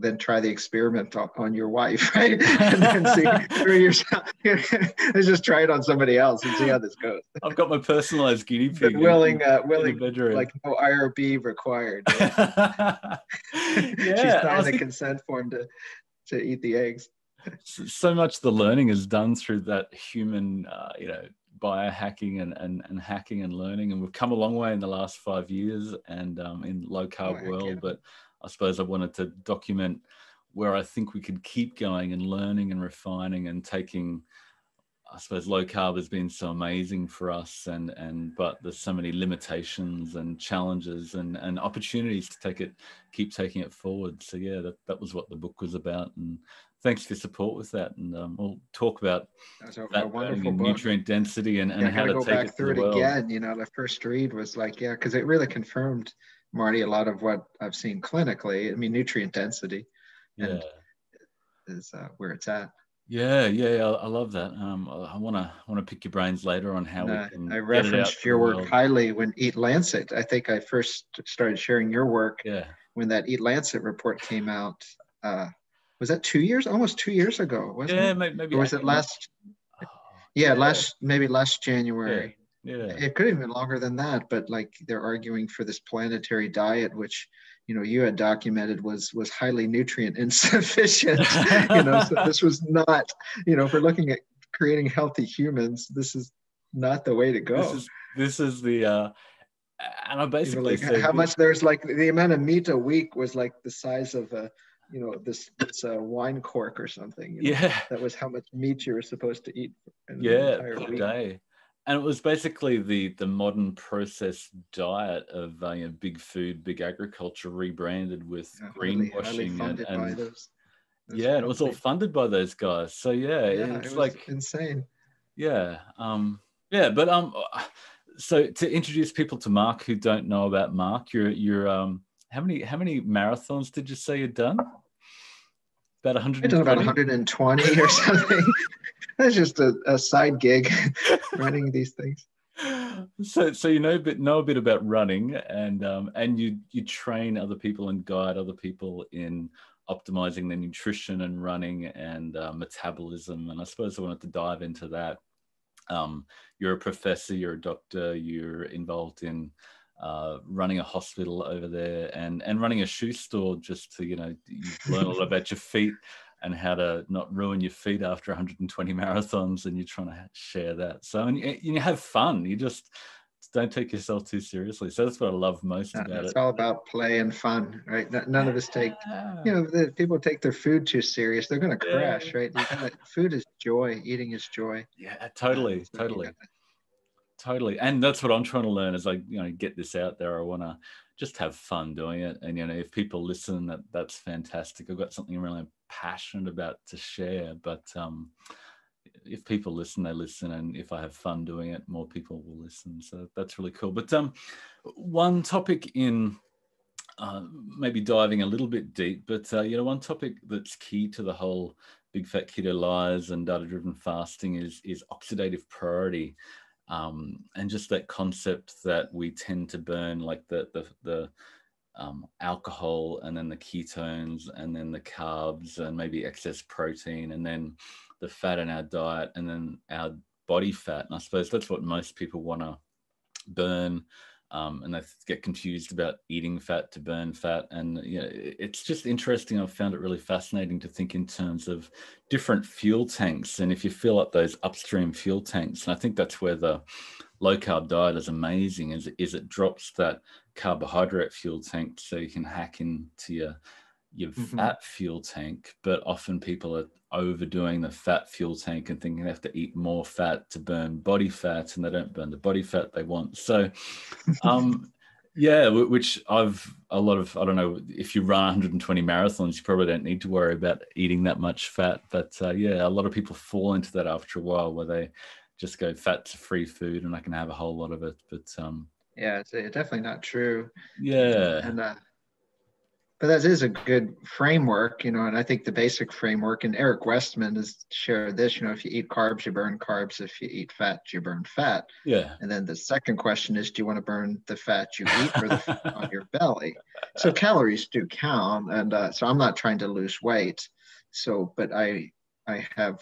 then try the experiment on your wife, right? And then see through yourself. Let's just try it on somebody else and see how this goes. I've got my personalized guinea pig. Willing, like no IRB required. Right? She signed a consent form to eat the eggs. So much the learning is done through that human, biohacking and hacking and learning. And we've come a long way in the last 5 years and in low carb world. But I suppose I wanted to document where I think we could keep going and learning and refining and taking. I suppose low carb has been so amazing for us, but there's so many limitations and challenges and opportunities to keep taking it forward. So yeah, that was what the book was about. And thanks for your support with that. And we'll talk about nutrient density and how to go take back through it again. The first read was because it really confirmed, Marty, a lot of what I've seen clinically. I mean, nutrient density is where it's at. Yeah, I love that. I want to pick your brains later on how we can. I referenced your work highly when Eat Lancet. I think I first started sharing your work when that Eat Lancet report came out. Was that 2 years? Almost 2 years ago, wasn't it? Maybe. Or was it last? Maybe last January. Yeah. It could have been longer than that, but they're arguing for this planetary diet, which you had documented was highly nutrient insufficient. So this was not, if we're looking at creating healthy humans, this is not the way to go. This is the and I basically said how much there's the amount of meat a week was the size of a this wine cork or something. That was how much meat you were supposed to eat in the entire week. Day. And it was basically the modern processed diet of big food, big agriculture, rebranded with greenwashing, and it was all funded by those guys. So it was insane. So to introduce people to Mark who don't know about Mark, you're how many marathons did you say you'd done? About 120. I've done about 120 or something. That's just a side gig, running these things. So know a bit about running, and you train other people and guide other people in optimizing their nutrition and running and metabolism. And I suppose I wanted to dive into that. You're a professor, you're a doctor, you're involved in running a hospital over there and running a shoe store, just to you learn a lot about your feet and how to not ruin your feet after 120 marathons, and you're trying to share that. So, and you have fun. You just don't take yourself too seriously. So that's what I love most about it. It's all about play and fun, right? None of us take, the people take their food too serious. They're going to crash, right? Food is joy. Eating is joy. Yeah, totally. And that's what I'm trying to learn as I, get this out there. I want to just have fun doing it. And, if people listen, that's fantastic. I've got something really passionate about to share, but if people listen, they listen, and if I have fun doing it, more people will listen. So that's really cool. But one topic in maybe diving a little bit deep, but one topic that's key to the whole Big Fat Keto Lies and Data-Driven Fasting is oxidative priority, and just that concept that we tend to burn alcohol, and then the ketones, and then the carbs, and maybe excess protein, and then the fat in our diet, and then our body fat. And I suppose that's what most people want to burn, and they get confused about eating fat to burn fat. And it's just interesting. I've found it really fascinating to think in terms of different fuel tanks, and if you fill up those upstream fuel tanks, and I think that's where the low carb diet is amazing, is it drops that carbohydrate fuel tank so you can hack into your fat fuel tank. But often people are overdoing the fat fuel tank and thinking they have to eat more fat to burn body fat, and they don't burn the body fat they want. So which I don't know, if you run 120 marathons, you probably don't need to worry about eating that much fat, but a lot of people fall into that after a while, where they just go fat to free food and I can have a whole lot of it. But it's definitely not true. Yeah. And But that is a good framework, you know, and I think the basic framework, and Eric Westman has shared this, you know, if you eat carbs, you burn carbs. If you eat fat, you burn fat. Yeah. And then the second question is, do you want to burn the fat you eat or the fat on your belly? So calories do count. And so I'm not trying to lose weight. So, but I have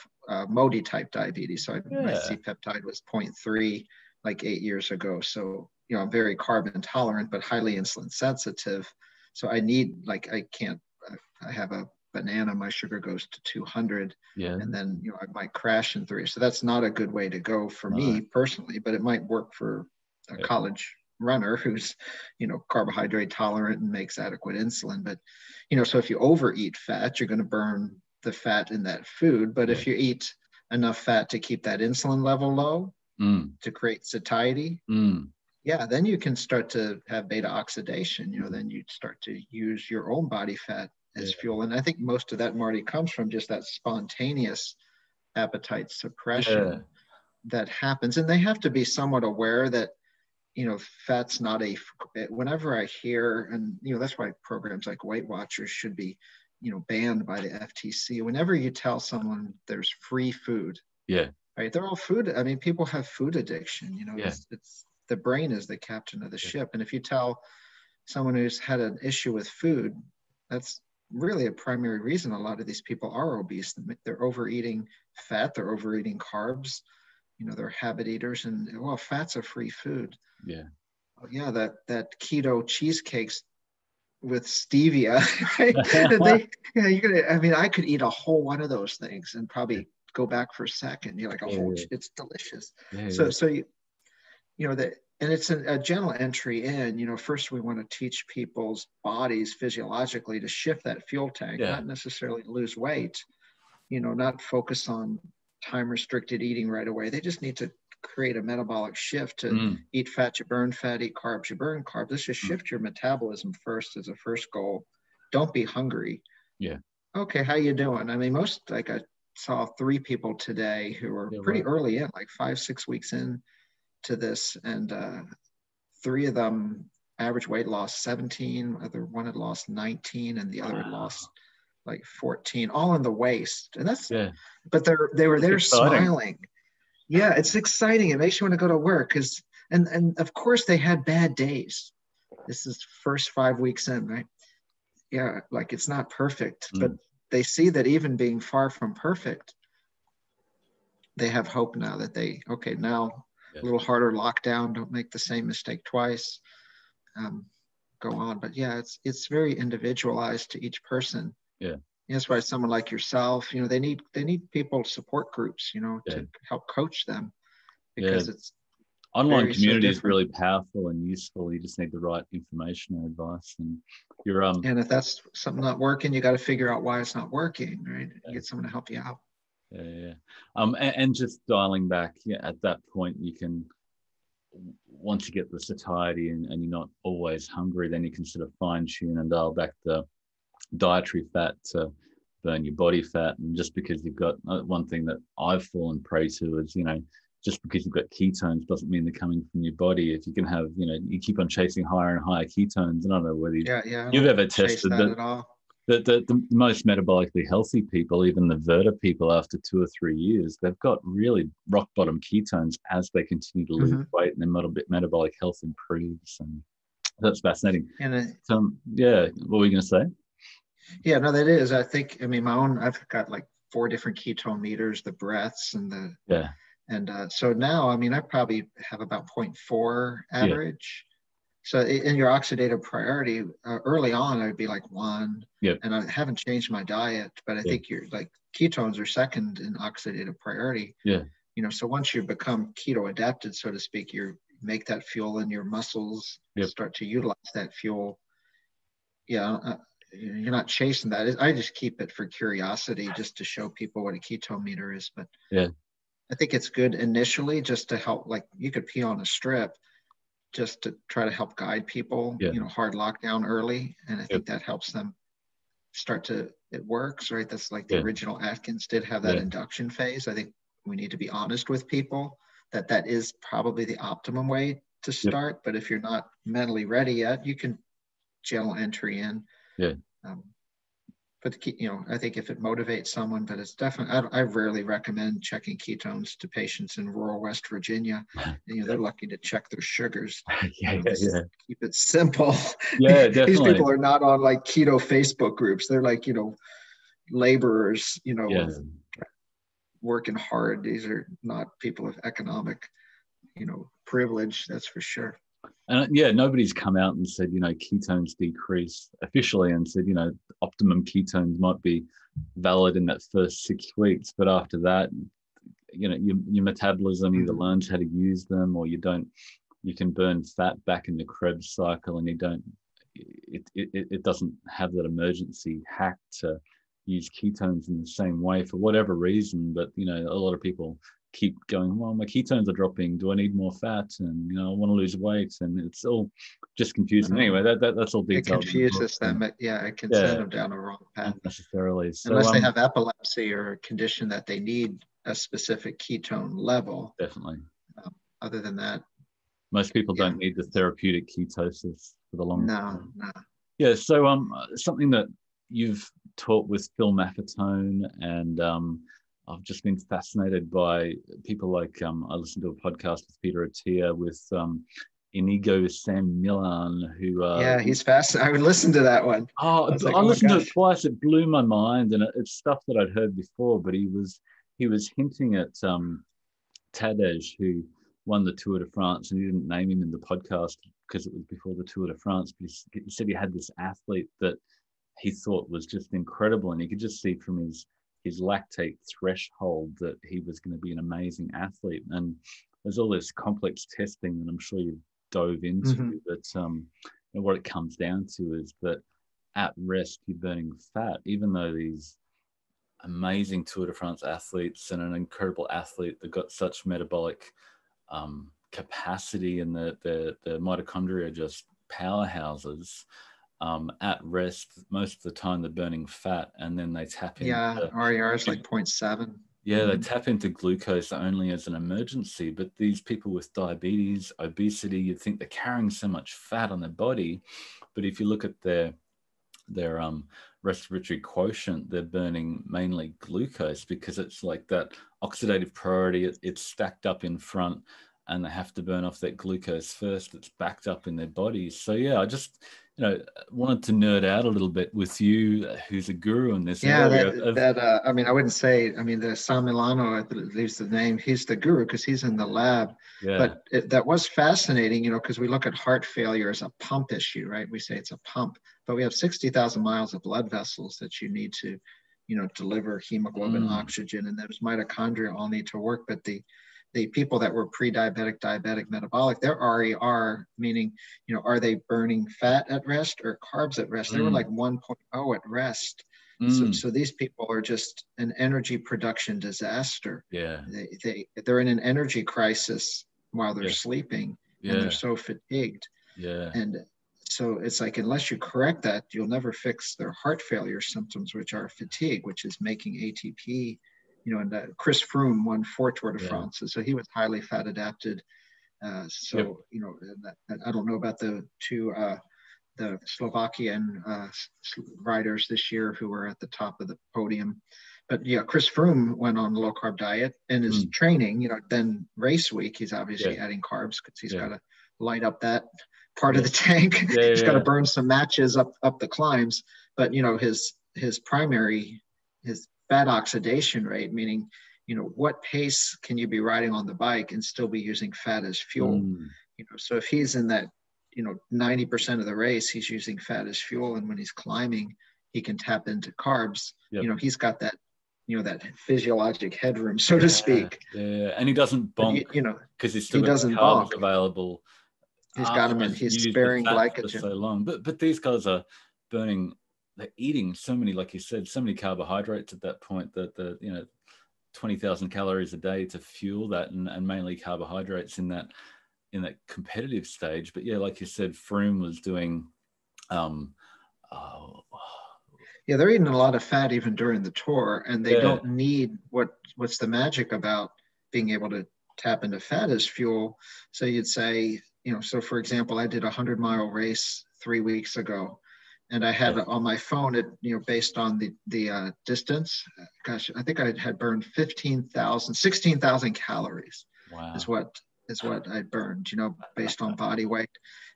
MODY type diabetes. So my C-peptide was 0.3 like 8 years ago. So, you know, I'm very carb intolerant, but highly insulin sensitive. So I need, like, I can't, I have a banana, my sugar goes to 200, and then, you know, I might crash in 3. So that's not a good way to go for me personally, but it might work for a college runner who's, you know, carbohydrate tolerant and makes adequate insulin. But, you know, so if you overeat fat, you're going to burn the fat in that food. But if you eat enough fat to keep that insulin level low, to create satiety, then you can start to have beta oxidation, you know, then you start to use your own body fat as fuel. And I think most of that, Marty, comes from just that spontaneous appetite suppression that happens. And they have to be somewhat aware that, you know, fat's not a, whenever I hear, and, you know, that's why programs like Weight Watchers should be, you know, banned by the FTC. Whenever you tell someone there's free food, right, they're all food. I mean, people have food addiction, you know, it's the brain is the captain of the ship. And if you tell someone who's had an issue with food, that's really a primary reason a lot of these people are obese. They're overeating fat, they're overeating carbs, you know, they're habit eaters, and well, fat's a free food. That keto cheesecakes with stevia, right? I mean, I could eat a whole one of those things and probably go back for a second. You're like, it's delicious. So you know, that, and it's a gentle entry in, you know, first we want to teach people's bodies physiologically to shift that fuel tank, not necessarily lose weight, you know, not focus on time restricted eating right away. They just need to create a metabolic shift to eat fat, you burn fat, eat carbs, you burn carbs. Let's just shift your metabolism first as a first goal. Don't be hungry. Okay, how you doing? I mean, most, like, I saw 3 people today who were pretty early in, like 5-6 weeks in to this, and 3 of them average weight loss 17, other one had lost 19, and the other had lost like 14, all in the waist. And that's but they were there smiling. It's exciting. It makes you want to go to work, because and of course they had bad days. This is first 5 weeks in, right? Like, it's not perfect, but they see that even being far from perfect, they have hope now that they, now a little harder lockdown, don't make the same mistake twice, go on. But it's very individualized to each person. That's why someone like yourself, you know, they need people, support groups, you know, to help coach them, because it's online community is really powerful and useful. You just need the right information and advice, and you're and if that's something not working, you got to figure out why it's not working, right? Get someone to help you out. And just dialing back, at that point, you can, once you get the satiety and you're not always hungry, then you can sort of fine tune and dial back the dietary fat to burn your body fat. And just because you've got, one thing that I've fallen prey to is, you know, just because you've got ketones doesn't mean they're coming from your body. If you can have, you know, you keep on chasing higher and higher ketones, and I don't know whether you've ever tested that at all. The most metabolically healthy people, even the Verta people, after 2 or 3 years, they've got really rock bottom ketones as they continue to lose weight, and their metabolic health improves. And that's fascinating. And what were you going to say? Yeah, no, that is. I think, I mean, I've got like 4 different ketone meters, the breaths and the, and so now, I mean, I probably have about 0.4 average. So in your oxidative priority, early on, I'd be like 1, and I haven't changed my diet, but I think you're like, ketones are second in oxidative priority. You know, so once you become keto adapted, so to speak, you make that fuel in your muscles, start to utilize that fuel. You're not chasing that. I just keep it for curiosity, just to show people what a ketone meter is. But I think it's good initially just to help, like, you could pee on a strip, just to try to help guide people, you know, hard lockdown early. And I think that helps them start to, it works, right? That's like the original Atkins did have that induction phase. I think we need to be honest with people that is probably the optimum way to start. But if you're not mentally ready yet, you can gentle entry in. But you know, I think if it motivates someone, but it's definitely, I rarely recommend checking ketones to patients in rural West Virginia. And, you know, they're lucky to check their sugars. Keep it simple. Yeah, definitely. These people are not on like keto Facebook groups. They're like, you know, laborers, you know, working hard. These are not people of economic, you know, privilege. That's for sure. And yeah, nobody's come out and said, you know, ketones decrease officially and said, you know, optimum ketones might be valid in that first 6 weeks. But after that, you know, your metabolism either learns how to use them, or you don't, you can burn fat back in the Krebs cycle, and you don't, it doesn't have that emergency hack to use ketones in the same way for whatever reason. But, you know, a lot of people keep going, well, my ketones are dropping, do I need more fat, and you know, I want to lose weight, and it's all just confusing. Anyway, that's all detailed. It confuses them, but yeah, it can send them down a wrong path. Necessarily, so, unless they have epilepsy or a condition that they need a specific ketone level. Definitely. Other than that, most people don't need the therapeutic ketosis for the long term. No. Yeah. So something that you've taught with Phil Maffetone, and I've just been fascinated by people like, I listened to a podcast with Peter Attia with Iñigo San Millán, who... yeah, he's fascinating. I would listen to that one. Oh, I listened to it twice. It blew my mind, and it's stuff that I'd heard before, but he was hinting at Tadej, who won the Tour de France, and he didn't name him in the podcast because it was before the Tour de France, but he said he had this athlete that he thought was just incredible, and he could just see from his lactate threshold that he was going to be an amazing athlete. And there's all this complex testing that I'm sure you've dove into, but and what it comes down to is that at rest, you're burning fat, even though these amazing Tour de France athletes and an incredible athlete that got such metabolic capacity, and the mitochondria are just powerhouses. At rest, most of the time they're burning fat, and then they tap into... Yeah, RER is like 0.7. Yeah, they tap into glucose only as an emergency, but these people with diabetes, obesity, you'd think they're carrying so much fat on their body, but if you look at their respiratory quotient, they're burning mainly glucose because it's like that oxidative priority, it's stacked up in front, and they have to burn off that glucose first that's backed up in their bodies. So yeah, I just... you know, wanted to nerd out a little bit with you, who's a guru in this area. I mean, I wouldn't say, I mean, the San Millán, I believe the name, he's the guru because he's in the lab. Yeah. But that was fascinating, you know, because we look at heart failure as a pump issue, right? We say it's a pump, but we have 60,000 miles of blood vessels that you need to, you know, deliver hemoglobin, oxygen, and those mitochondria all need to work. But the people that were pre-diabetic, diabetic, metabolic, their RER, meaning, you know, are they burning fat at rest or carbs at rest? They were like 1.0 at rest. So these people are just an energy production disaster. Yeah. They're in an energy crisis while they're sleeping, and they're so fatigued. Yeah. And so it's like, unless you correct that, you'll never fix their heart failure symptoms, which are fatigue, which is making ATP. You know, and Chris Froome won 4 Tour de France, so he was highly fat adapted. You know, I don't know about the two the Slovakian riders this year who were at the top of the podium, but yeah, Chris Froome went on a low carb diet and his training. You know, then race week, he's obviously adding carbs because he's got to light up that part of the tank. He's got to burn some matches up the climbs, but you know, his fat oxidation rate, meaning, you know, what pace can you be riding on the bike and still be using fat as fuel? You know, so if he's in that, you know, 90% of the race, he's using fat as fuel. And when he's climbing, he can tap into carbs. You know, he's got that, you know, that physiologic headroom, so to speak. Yeah. And he doesn't bonk, you know, because he's still got carbs available. He's got them, and he's sparing glycogen for so long. But these guys are burning... they're eating so many, like you said, so many carbohydrates at that point that the, you know, 20,000 calories a day to fuel that, and mainly carbohydrates in that competitive stage. But yeah, like you said, Froome was doing, yeah, they're eating a lot of fat even during the tour, and they don't need what's the magic about being able to tap into fat as fuel. So you'd say, you know, so for example, I did a 100-mile race 3 weeks ago. And I had on my phone, it, based on the distance, gosh, I think I had burned 15,000, 16,000 calories. Wow. is what I burned, based on body weight.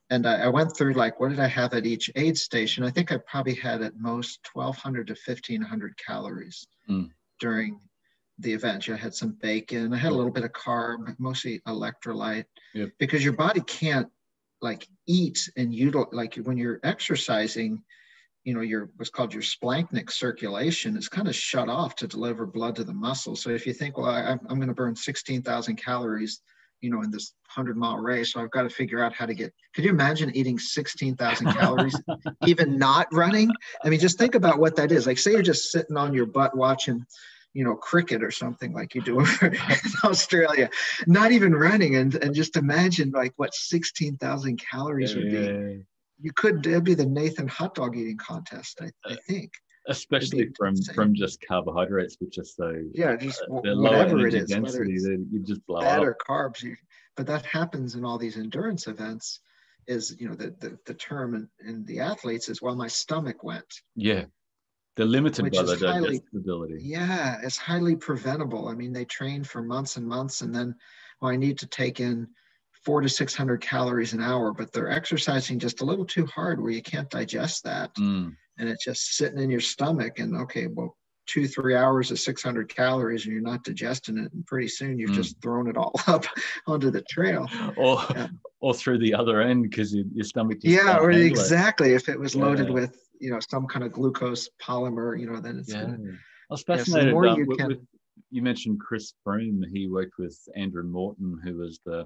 And I went through, like, what did I have at each aid station? I think I probably had at most 1,200 to 1,500 calories during the event. I had some bacon. I had a little bit of carb, mostly electrolyte, because your body can't, like, eat and utilize, like, when you're exercising, your what's called your splanchnic circulation is kind of shut off to deliver blood to the muscle. So if you think, well, I'm going to burn 16,000 calories, in this 100-mile race, so I've got to figure out how to get, could you imagine eating 16,000 calories, even not running? I mean, just think about what that is. Like, say you're just sitting on your butt watching, cricket or something like you do over in Australia, not even running. And just imagine, like, what 16,000 calories would be. You could, it'd be the Nathan hot dog eating contest, I think. Especially from just carbohydrates, which are so, just whatever it is, density, whether it's, you just blow fat up or carbs. But that happens in all these endurance events. Is, the term in the athletes is, well, my stomach went. Yeah. They're limited by the digestibility. Yeah, it's highly preventable. I mean, they train for months and months, and then, well, I need to take in 400 to 600 calories an hour, but they're exercising just a little too hard where you can't digest that. And it's just sitting in your stomach, and okay, well, 2-3 hours of 600 calories and you're not digesting it. And pretty soon you've just thrown it all up onto the trail, or through the other end, because your stomach. Yeah. Or exactly. If it was loaded with, some kind of glucose polymer, then it's gonna, I was fascinated. The more you mentioned Chris Froome. He worked with Andrew Morton, who was the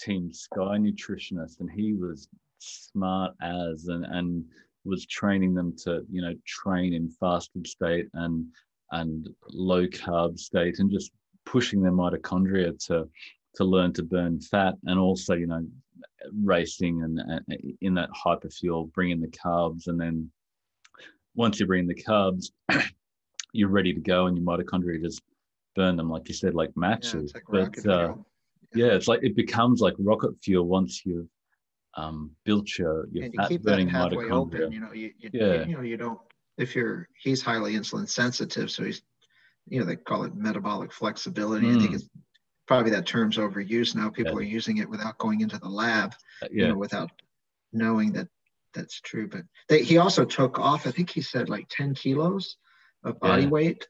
Team Sky nutritionist, and he was smart as, and was training them to, train in fasted state and low carb state, and just pushing their mitochondria to learn to burn fat, and also, racing and in that hyperfuel, bring in the carbs, and then once you bring in the carbs, you're ready to go, and your mitochondria just burn them, like you said, like matches. Yeah, it's like it becomes like rocket fuel once you've built your fat burning mitochondria open. You don't, if you're, he's highly insulin sensitive, so he's, they call it metabolic flexibility. I think it's probably, that term's overused now. People are using it without going into the lab, without knowing that that's true. But he also took off, I think he said, like 10 kilos of body weight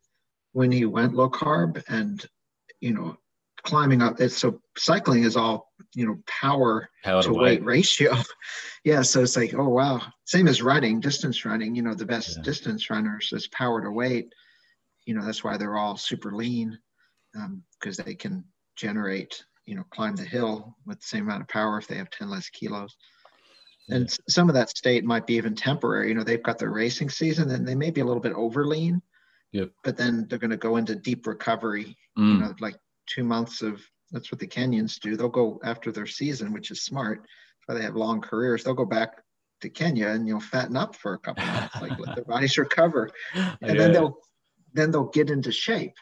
when he went low carb, and, climbing up. It's so, cycling is all, power to weight ratio. So it's like, oh wow, same as running, distance running, the best distance runners is power to weight. That's why they're all super lean, because they can generate, climb the hill with the same amount of power if they have 10 less kilos. And some of that state might be even temporary. They've got their racing season, and they may be a little bit over lean, but then they're going to go into deep recovery, like 2 months of, that's what the Kenyans do. They'll go after their season, which is smart. That's why they have long careers. They'll go back to Kenya and fatten up for a couple of months, like let their bodies recover. And then they'll get into shape,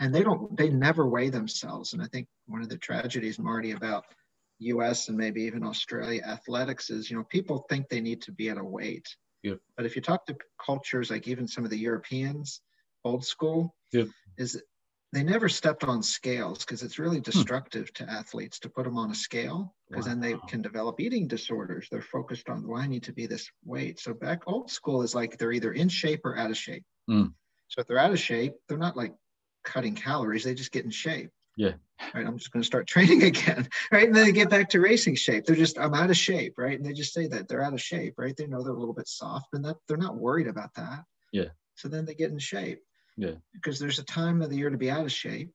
and they never weigh themselves. And I think one of the tragedies, Marty, about US and maybe even Australia athletics is, people think they need to be at a weight. But if you talk to cultures, like even some of the Europeans, old school, is they never stepped on scales, because it's really destructive to athletes to put them on a scale, because then they can develop eating disorders. They're focused on, well, I need to be this weight. So back old school is like, they're either in shape or out of shape. So if they're out of shape, they're not like cutting calories. They just get in shape. Right, I'm just going to start training again, right? And then they get back to racing shape. They're just, I'm out of shape, right? And they just say that they're out of shape, right? They know they're a little bit soft, and that they're not worried about that. So then they get in shape. Because there's a time of the year to be out of shape.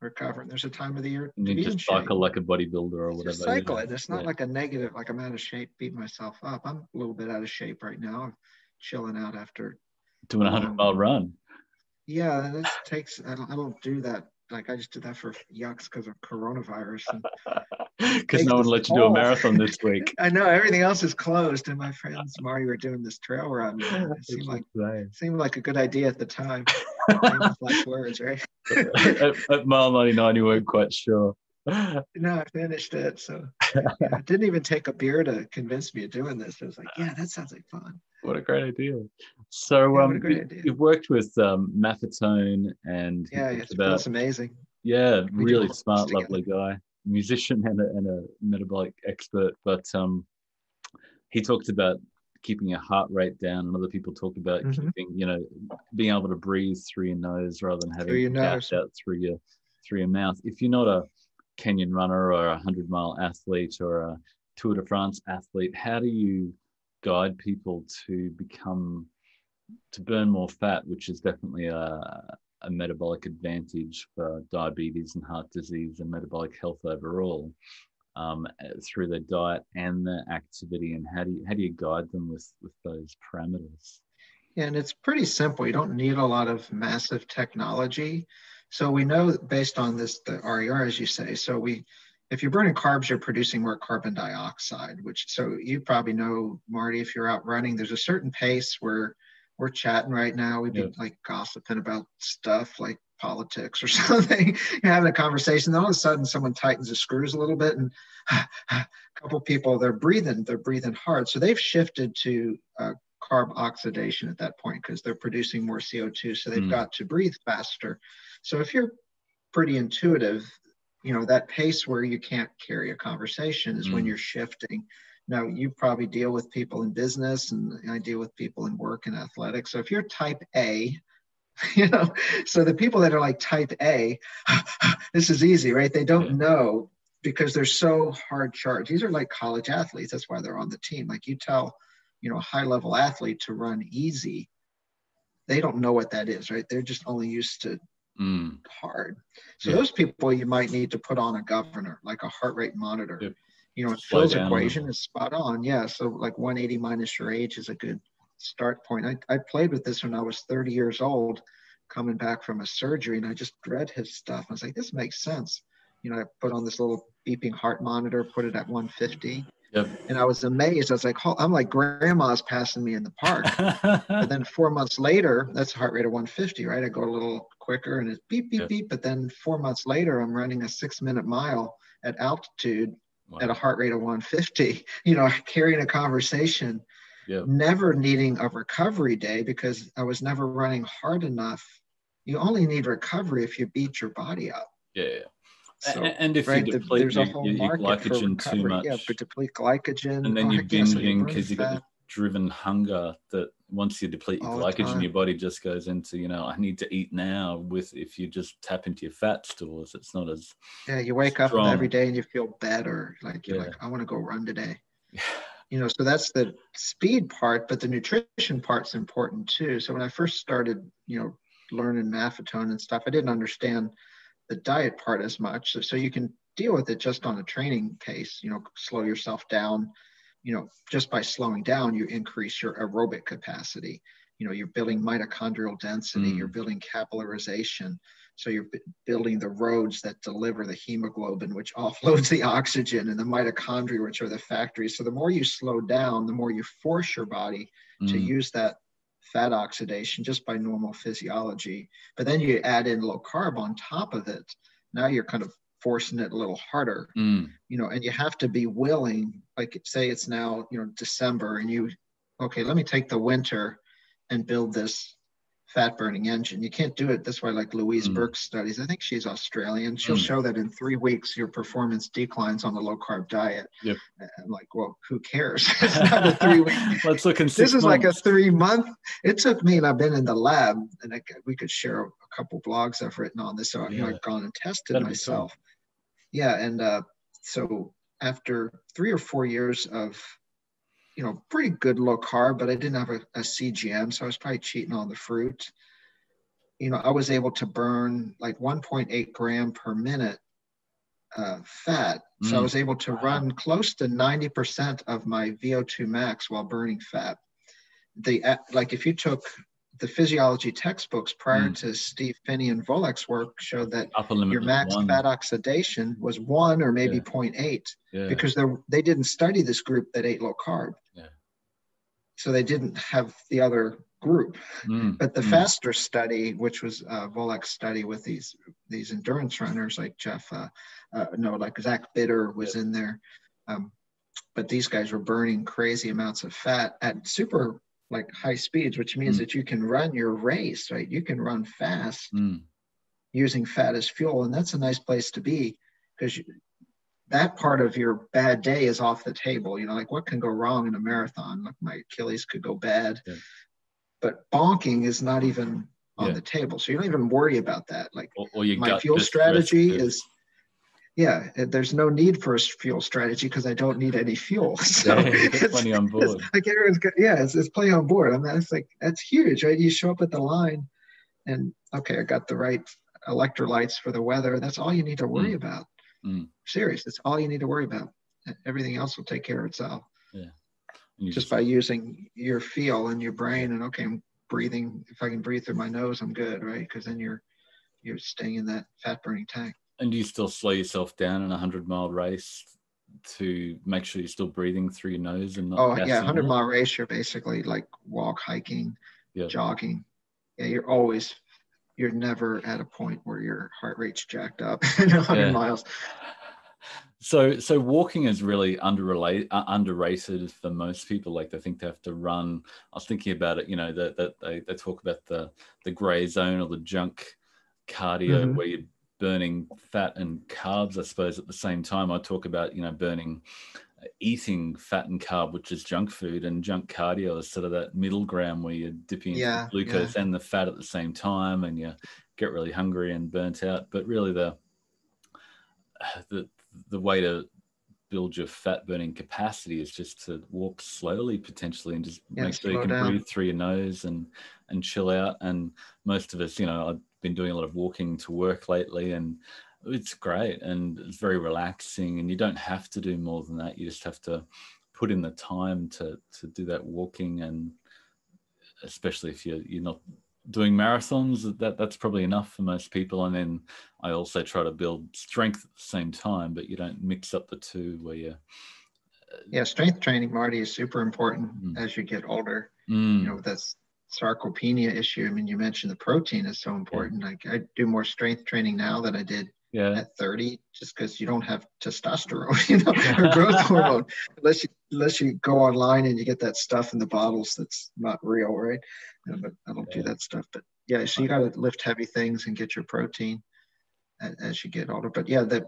Recovering. There's a time of the year to be in shape. Cycle like a bodybuilder or whatever. Just cycle it. It's not like a negative, like I'm out of shape, beat myself up. I'm a little bit out of shape right now. I'm chilling out after doing a 100-mile run. That takes. I don't do that. Like, I just did that for yucks because of coronavirus. Because no one let you do a marathon this week. I know, everything else is closed. And my friends, Marty, were doing this trail run. It seemed like a good idea at the time. Famous last words, right? At mile 99, you weren't quite sure. No, I finished it. So it didn't even take a beer to convince me of doing this. I was like, yeah, that sounds like fun. What a great idea. So yeah, you've worked with Maffetone and... Yeah, it's amazing. Yeah, really smart, lovely guy, musician and a metabolic expert. But he talked about keeping your heart rate down, and other people talk about keeping, being able to breathe through your nose rather than having it out through your mouth. If you're not a Kenyan runner or a 100-mile athlete or a Tour de France athlete, how do you guide people to burn more fat, which is definitely a metabolic advantage for diabetes and heart disease and metabolic health overall, through their diet and their activity? And how do you guide them with those parameters? Yeah, and it's pretty simple. You don't need a lot of massive technology. So we know, based on this, the RER, as you say, if you're burning carbs, you're producing more carbon dioxide, so you probably know, Marty, if you're out running, there's a certain pace where we're chatting right now. We'd be like gossiping about stuff like politics or something, you're having a conversation. Then all of a sudden someone tightens the screws a little bit, and a couple people, they're breathing hard. So they've shifted to carb oxidation at that point because they're producing more CO2. So they've got to breathe faster. So if you're pretty intuitive, that pace where you can't carry a conversation is when you're shifting. Now, you probably deal with people in business, and I deal with people in work and athletics. So if you're type A, so the people that are like type A, this is easy, right? They don't know because they're so hard charged. These are like college athletes. That's why they're on the team. Like you tell, a high level athlete to run easy. They don't know what that is, right? They're just only used to hard. So those people, you might need to put on a governor, like a heart rate monitor. Yep. Phil's equation is spot on. Yeah, so like 180 minus your age is a good start point. I played with this when I was 30 years old, coming back from a surgery, and I just read his stuff. I was like, this makes sense. I put on this little beeping heart monitor, put it at 150. Yep. And I was amazed. I was like, oh, I'm like grandma's passing me in the park. And then 4 months later, that's a heart rate of 150, right? I go a little quicker and it's beep, beep, beep. But then 4 months later, I'm running a 6-minute mile at altitude at a heart rate of 150, carrying a conversation, never needing a recovery day because I was never running hard enough. You only need recovery if you beat your body up. Yeah. So, and if you deplete your glycogen too much, but deplete glycogen, and then you're binging because you've got driven hunger. That once you deplete your glycogen, your body just goes into I need to eat now. If you just tap into your fat stores, it's not as You wake up every day and you feel better. Like you're like, I want to go run today. So that's the speed part, but the nutrition part's important too. So when I first started, learning Maffetone and stuff, I didn't understand the diet part as much, so you can deal with it just on a training pace. Slow yourself down. Just by slowing down, you increase your aerobic capacity. You're building mitochondrial density, you're building capillarization, so you're building the roads that deliver the hemoglobin, which offloads the oxygen, and the mitochondria, which are the factories. So the more you slow down, the more you force your body to use that fat oxidation just by normal physiology. But then you add in low carb on top of it. Now you're kind of forcing it a little harder, and you have to be willing, like say it's now, December, and let me take the winter and build this fat burning engine. You can't do it this way. Like Louise Burke's studies, I think she's Australian. She'll show that in 3 weeks, your performance declines on the low carb diet. Yep. I'm like, well, who cares? It's not a 3 week. Let's look in six months. This is like a 3 month. It took me, and I've been in the lab, and we could share a couple blogs I've written on this. So I've gone and tested myself. Yeah. And so after 3 or 4 years of pretty good low carb, but I didn't have a CGM, so I was probably cheating on the fruit. I was able to burn like 1.8 gram per minute fat. So I was able to run close to 90% of my VO2 max while burning fat. If you took the physiology textbooks prior to Steve Finney and Volek's work, showed that your max fat oxidation was 1 or maybe 0.8 because they didn't study this group that ate low carb. So they didn't have the other group. But the FASTER study, which was Volek's study with these endurance runners like Zach Bitter was in there. But these guys were burning crazy amounts of fat at super high speeds, which means that you can run your race, right? You can run fast using fat as fuel. And that's a nice place to be, because that part of your bad day is off the table. You know, like what can go wrong in a marathon? Like my Achilles could go bad, but bonking is not even on the table. So you don't even worry about that. Like or my fuel strategy is, there's no need for a fuel strategy because I don't need any fuel. So it's plenty on board. It's like everyone's got, it's plenty on board. I mean, it's like, that's huge, right? You show up at the line and okay, I got the right electrolytes for the weather. That's all you need to worry about. Serious, that's all you need to worry about. Everything else will take care of itself. Just by using your feel and your brain and okay, I'm breathing. If I can breathe through my nose, I'm good, right? Because then you're staying in that fat burning tank. And do you still slow yourself down in a 100-mile race to make sure you're still breathing through your nose and not? 100-mile race, you're basically like walk, hiking, jogging. You're always. You're never at a point where your heart rate's jacked up in 100 miles. So walking is really underrated for most people. Like they think they have to run. I was thinking about it, that they talk about the gray zone or the junk cardio where you're burning fat and carbs, I suppose, at the same time. I talk about, eating fat and carb, which is junk food, and junk cardio is sort of that middle ground where you're dipping into glucose and the fat at the same time, and you get really hungry and burnt out. But really the way to build your fat burning capacity is just to walk slowly, potentially, and just make sure you can breathe through your nose and chill out. And most of us, I've been doing a lot of walking to work lately, and it's great and it's very relaxing, and you don't have to do more than that. You just have to put in the time to do that walking, and especially if you're not doing marathons, that's probably enough for most people. And then I also try to build strength at the same time, but you don't mix up the two where you strength training, Marty, is super important as you get older. That's sarcopenia issue. I mean, you mentioned the protein is so important. Like I do more strength training now than I did at 30, just because you don't have testosterone, or growth hormone, unless you go online and you get that stuff in the bottles that's not real, right? But I don't do that stuff. But so you got to lift heavy things and get your protein as you get older. But that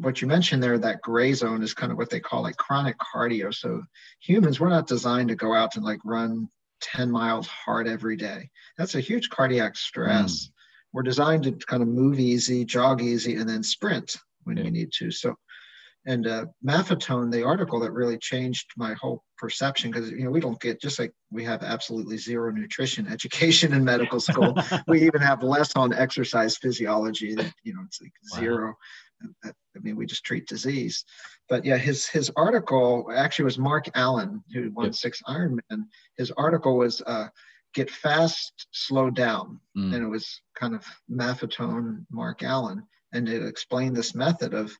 what you mentioned there, that gray zone, is kind of what they call like chronic cardio. So humans, we're not designed to go out and like run 10 miles hard every day. That's a huge cardiac stress. We're designed to kind of move easy, jog easy, and then sprint when you need to. So, and Maffetone, the article that really changed my whole perception, because we don't get, just like we have absolutely zero nutrition education in medical school, we even have less on exercise physiology. That it's like zero. I mean, we just treat disease. But his article actually was Mark Allen, who won 6 Ironman. His article was Get Fast, Slow Down. And it was kind of Maffetone, Mark Allen. And it explained this method of,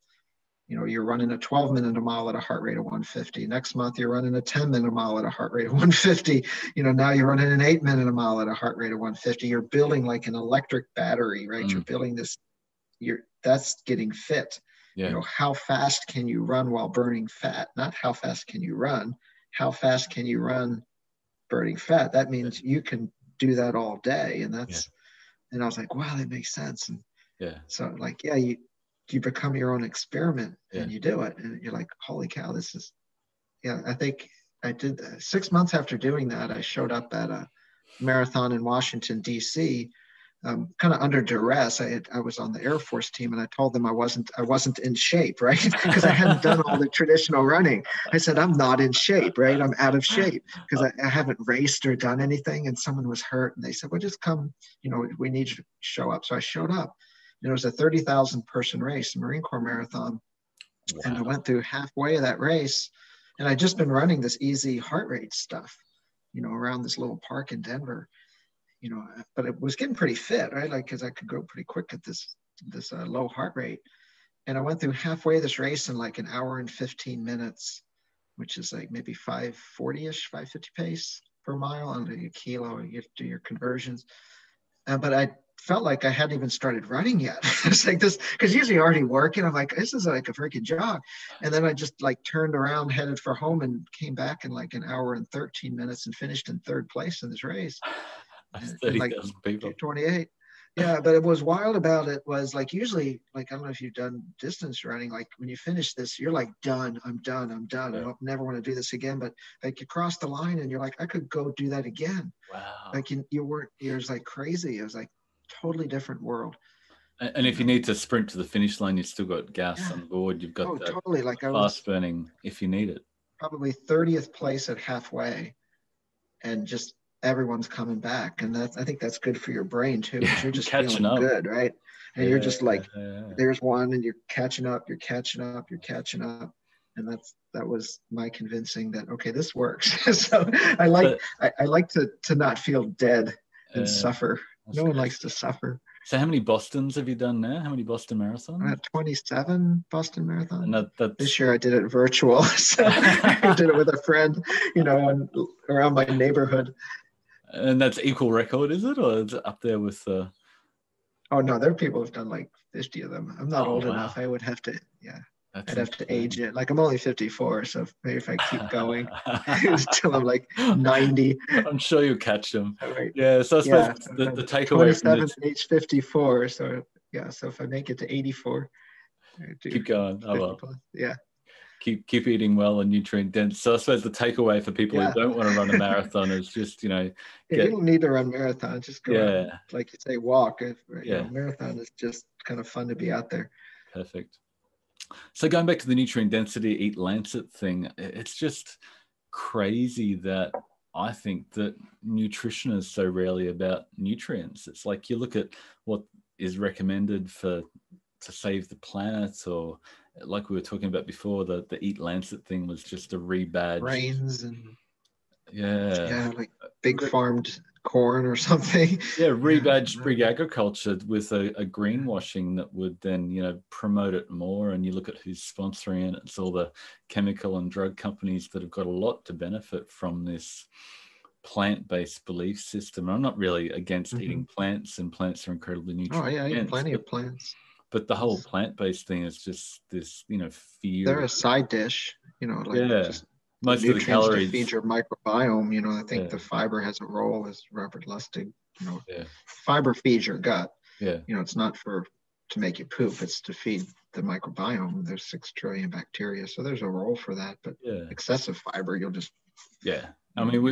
you're running a 12-minute a mile at a heart rate of 150. Next month, you're running a 10-minute a mile at a heart rate of 150. Now you're running an 8-minute a mile at a heart rate of 150. You're building like an electric battery, right? You're building this, that's getting fit. How fast can you run while burning fat? Not how fast can you run, how fast can you run burning fat? That means you can do that all day. And that's, and I was like, wow, that makes sense. And so like, you become your own experiment and you do it. And you're like, holy cow, this is, I think I did 6 months after doing that, I showed up at a marathon in Washington, DC, kind of under duress. I was on the Air Force team, and I told them I wasn't in shape, right? Because I hadn't done all the traditional running. I said, I'm not in shape, right? I'm out of shape because I haven't raced or done anything. And someone was hurt, and they said, well, just come, we need you to show up. So I showed up, and it was a 30,000 person race, Marine Corps Marathon. Wow. And I went through halfway of that race, and I'd just been running this easy heart rate stuff, around this little park in Denver. But it was getting pretty fit, right? Like, cause I could go pretty quick at this low heart rate. And I went through halfway of this race in like an hour and 15 minutes, which is like maybe 540-ish, 550 pace. per mile and a kilo, you do your conversions. But I felt like I hadn't even started running yet. It's like this, because usually you're already working. I'm like, this is like a freaking jog. And then I just like turned around, headed for home, and came back in like an hour and 13 minutes and finished in third place in this race. That's 30,000 people. 28. Yeah, but what was wild about it was like, usually, like, I don't know if you've done distance running, like when you finish this, you're like, done, I'm done, I'm done. Yeah. I don't never want to do this again. But like you cross the line and you're like, I could go do that again. Wow. Like you weren't, it was like crazy. It was like totally different world. And if you need to sprint to the finish line, you've still got gas on board. You've got that totally. Like fast burning if you need it. Probably 30th place at halfway and just everyone's coming back, and that's, I think that's good for your brain too. Yeah, you're just catching up, good, right? And you're just like, there's one, and you're catching up, you're catching up, you're catching up, and that was my convincing that okay, this works. So I like to not feel dead and suffer. No one likes to suffer. So how many Bostons have you done now? How many Boston Marathons? 27 Boston Marathons. And this year I did it virtual. So I did it with a friend, you know, around my neighborhood. And that's equal record, is it? Or is it up there with Oh no, there are people who've done like 50 of them. I'm not old enough. I would have to I'd have to age it. Like I'm only 54, so maybe if I keep going until I'm like 90. I'm sure you'll catch them. Right. Yeah, so I suppose the takeaway from this, age 54, so yeah, so if I make it to 84, keep going. Oh, well. Yeah. Keep eating well and nutrient dense. So I suppose the takeaway for people who don't want to run a marathon is just, you know, you don't need to run marathon. Just go around, like you say, walk. You know, marathon is just kind of fun to be out there. Perfect. So going back to the nutrient density Eat Lancet thing, it's just crazy that I think that nutrition is so rarely about nutrients. It's like you look at what is recommended for to save the planet, or like we were talking about before, the Eat Lancet thing was just a rebadge. Grains and like big farmed corn or something. Yeah, rebadged big agriculture with a greenwashing that would then, you know, promote it more. And you look at who's sponsoring it, it's all the chemical and drug companies that have got a lot to benefit from this plant-based belief system. And I'm not really against eating plants, and plants are incredibly nutrient. Oh yeah, I eat plenty of plants. But the whole plant-based thing is just this, you know, fear. They're a side dish, you know, like just most of the calories to feed your microbiome. You know, I think the fiber has a role, as Robert Lustig, you know, fiber feeds your gut. Yeah, you know, it's not to make you poop; it's to feed the microbiome. There's 6 trillion bacteria, so there's a role for that. But excessive fiber, you'll just I mean,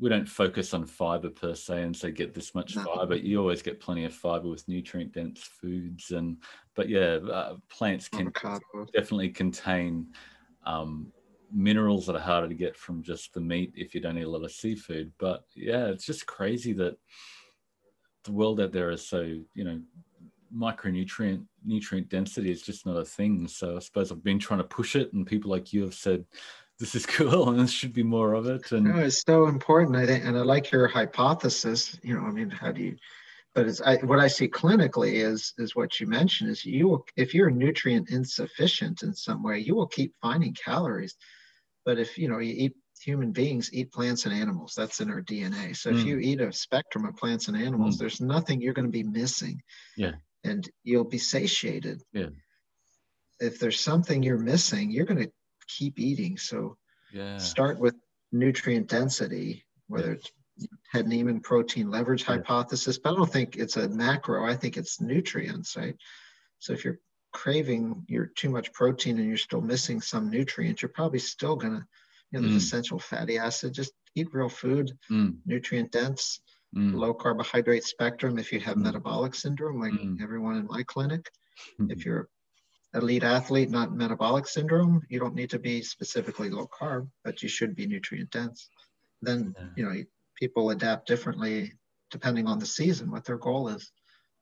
we don't focus on fiber per se and say get this much fiber. You always get plenty of fiber with nutrient dense foods, but plants can definitely contain minerals that are harder to get from just the meat if you don't eat a lot of seafood. But yeah, it's just crazy that the world out there is so, you know, nutrient density is just not a thing. So I suppose I've been trying to push it, and people like you have said, this is cool and there should be more of it. And no, it's so important, I think. And I like your hypothesis, you know, I mean, what I see clinically is what you mentioned is if you're nutrient insufficient in some way, you will keep finding calories. But if, you know, human beings eat plants and animals, that's in our DNA. So if you eat a spectrum of plants and animals, there's nothing you're going to be missing. Yeah. And you'll be satiated. Yeah. If there's something you're missing, you're going to keep eating. So start with nutrient density, whether it's head Neiman protein leverage hypothesis, but I don't think it's a macro, I think it's nutrients, right? So if you're craving too much protein and you're still missing some nutrient, you're probably still gonna, you know, there's essential fatty acid. Just eat real food, nutrient dense, low carbohydrate spectrum. If you have metabolic syndrome, like everyone in my clinic, if you're elite athlete, not metabolic syndrome, you don't need to be specifically low carb, but you should be nutrient dense. Then, you know, people adapt differently depending on the season, what their goal is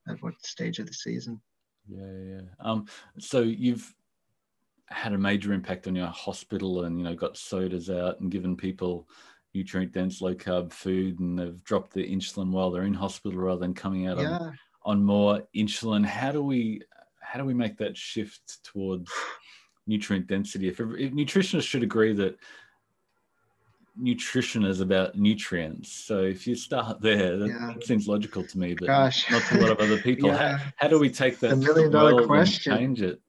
at what stage of the season. So you've had a major impact on your hospital, and, you know, got sodas out and given people nutrient dense, low carb food, and they've dropped the insulin while they're in hospital rather than coming out on more insulin. How do we make that shift towards nutrient density? If nutritionists should agree that nutrition is about nutrients. So if you start there, that seems logical to me, but not a lot of other people. How do we take that $1 million question and change it?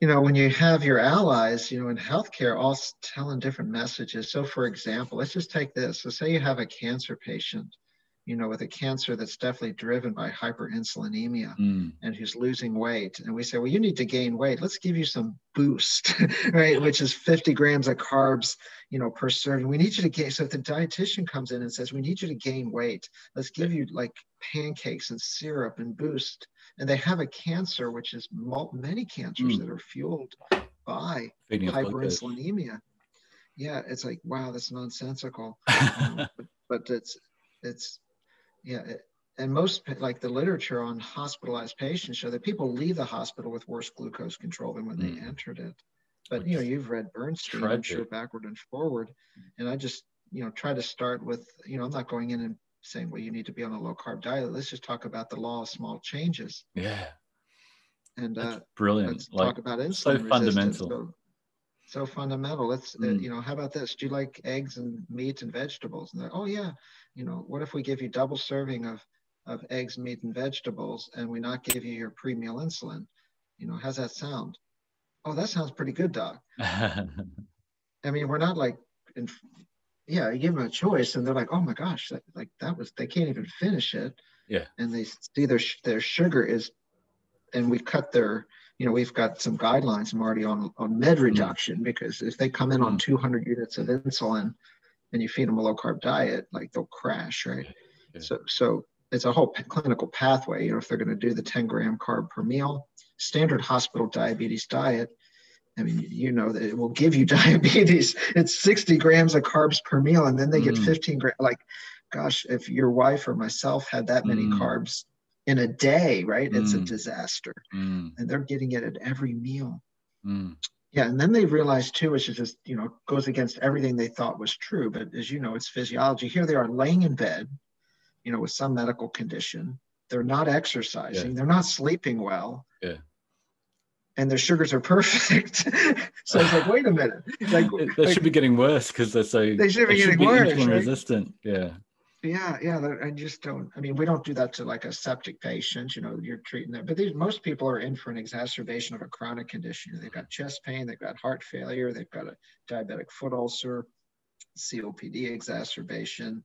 You know, when you have your allies, you know, in healthcare all telling different messages. So for example, let's just take this. So say you have a cancer patient, you know, with a cancer that's definitely driven by hyperinsulinemia and who's losing weight. And we say, well, you need to gain weight. Let's give you some boost, right? Which is 50 grams of carbs, you know, per serving. We need you to gain. So if the dietitian comes in and says, we need you to gain weight, let's give you like pancakes and syrup and boost. And they have a cancer, which is many cancers that are fueled by hyperinsulinemia. Yeah, it's like, wow, that's nonsensical. But it's and most, like, the literature on hospitalized patients show that people leave the hospital with worse glucose control than when they entered it. But, you know, you've read Bernstein, I'm sure, backward and forward. And I just, you know, try to start with, you know, I'm not going in and saying, well, you need to be on a low carb diet. Let's just talk about the law of small changes. Yeah. And that's brilliant. Let's talk about insulin resistance. Fundamental. So fundamental. Let's, you know, how about this? Do you like eggs and meat and vegetables? And oh yeah, you know, what if we give you double serving of eggs, meat, and vegetables, and we not give you your pre-meal insulin? You know, how's that sound? Oh, that sounds pretty good, doc. I mean, we're not like, you give them a choice, and they're like, oh my gosh, they can't even finish it. Yeah. And they see their sugar is, and we cut their, you know, we've got some guidelines, Marty, on med reduction, because if they come in on 200 units of insulin and you feed them a low-carb diet, like, they'll crash, right? Yeah. So it's a whole clinical pathway, you know, if they're going to do the 10-gram carb per meal, standard hospital diabetes diet. I mean, you know, that it will give you diabetes. It's 60 grams of carbs per meal, and then they get 15 grams. Like, gosh, if your wife or myself had that many carbs in a day, right? It's a disaster. And they're getting it at every meal. Yeah. And then they realize too, which is just, you know, goes against everything they thought was true. But as you know, it's physiology. Here they are laying in bed, you know, with some medical condition. They're not exercising. Yeah. They're not sleeping well. Yeah. And their sugars are perfect. So it's like, wait a minute. Like, they should be getting worse because they're so, they should be worse, insulin resistant. Yeah. Yeah. I just don't, I mean, we don't do that to like a septic patient, you know, you're treating them, but most people are in for an exacerbation of a chronic condition. They've got chest pain, they've got heart failure, they've got a diabetic foot ulcer, COPD exacerbation,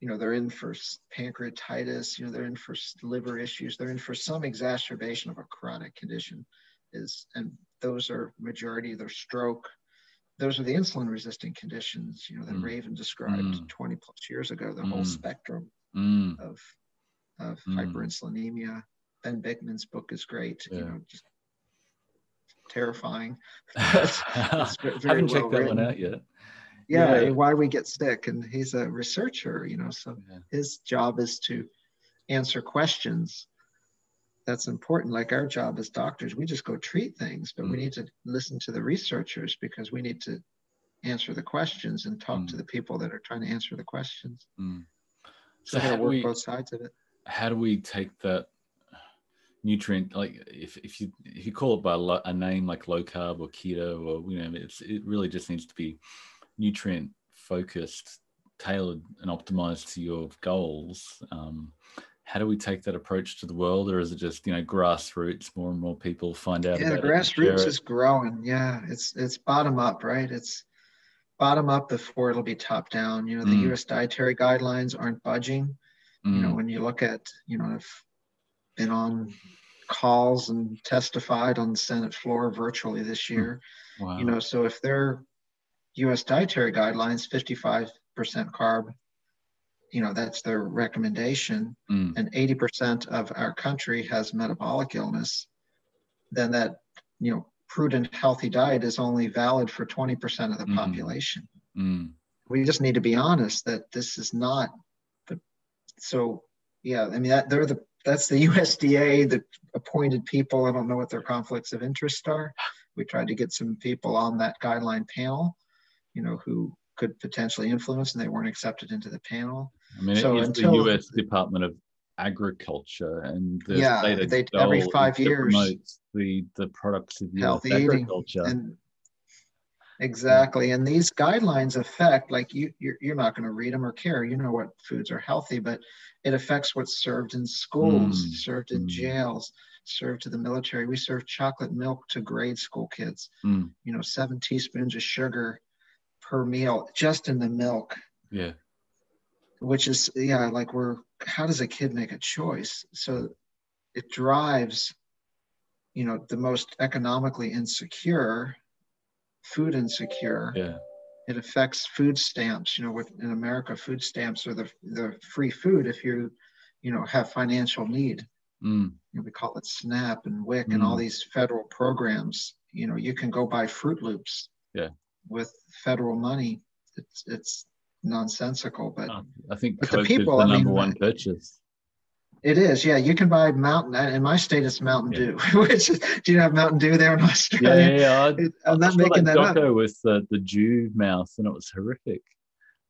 you know, they're in for pancreatitis, you know, they're in for liver issues, they're in for some exacerbation of a chronic condition and those are majority of their stroke. Those are the insulin-resistant conditions, you know, that Raven described 20 plus years ago. The whole spectrum of hyperinsulinemia. Ben Bickman's book is great. Yeah. You know, just terrifying. It's very haven't well checked that written. One out yet. Yeah, yeah, why we get sick, and he's a researcher. You know, so his job is to answer questions. That's important. Like, our job as doctors, we just go treat things, but we need to listen to the researchers, because we need to answer the questions and talk to the people that are trying to answer the questions. So how do we work both sides of it? How do we take that nutrient, like, if you call it by a name like low carb or keto, or, you know, it really just needs to be nutrient focused, tailored and optimized to your goals. How do we take that approach to the world? Or is it just, you know, grassroots, more and more people find out about it? Yeah, grassroots is growing. Yeah, it's bottom up, right? It's bottom up before it'll be top down. You know, the U.S. dietary guidelines aren't budging. You know, when you look at, you know, I've been on calls and testified on the Senate floor virtually this year. Wow. You know, so if their U.S. dietary guidelines, 55% carb, you know, that's their recommendation, and 80% of our country has metabolic illness, then that, you know, prudent, healthy diet is only valid for 20% of the population. We just need to be honest that this is not the, so yeah, I mean, that's the USDA, the appointed people. I don't know what their conflicts of interest are. We tried to get some people on that guideline panel, you know, who could potentially influence, and they weren't accepted into the panel. I mean, so it's the U.S. Department of Agriculture, and the state every 5 years promotes the products of healthy agriculture. And Exactly. And these guidelines affect, like you're not going to read them or care, you know, what foods are healthy, but it affects what's served in schools, served in jails, served to the military. We serve chocolate milk to grade school kids, you know, 7 teaspoons of sugar per meal, just in the milk. Yeah. Which is, yeah, like how does a kid make a choice? So it drives, you know, the most economically insecure, food insecure. Yeah. It affects food stamps, you know, in America, food stamps are the free food if you know, have financial need. You know, we call it SNAP and WIC and all these federal programs. You know, you can go buy Fruit Loops with federal money. It's nonsensical, but I think Coke is the number one purchase. It is, yeah. You can buy in my state, it's Mountain Dew. Which is, do you have Mountain Dew there in Australia? Yeah. I'm not making that up. With the Jew mouth, and it was horrific.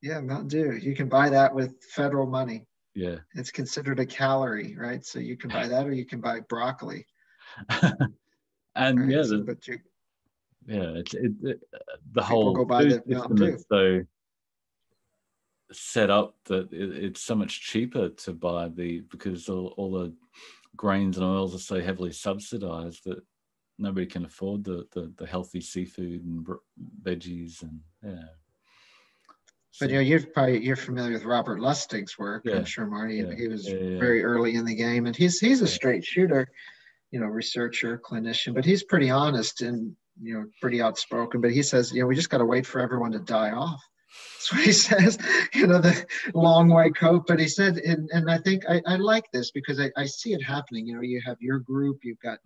Yeah, Mountain Dew. You can buy that with federal money. Yeah. It's considered a calorie, right? So you can buy that, or you can buy broccoli. And right? The whole go buy the Mountain Dew. So set up that it's so much cheaper to buy because all the grains and oils are so heavily subsidized that nobody can afford the healthy seafood and veggies and But you know, you're familiar with Robert Lustig's work. I'm sure, Marty. He was very early in the game, and he's a straight shooter, you know, researcher, clinician, but he's pretty honest and, you know, pretty outspoken. But he says, you know, we just got to wait for everyone to die off. That's what he says, you know, the long white coat. But he said, and I think I like this because I see it happening. You know, you have your group, you've got,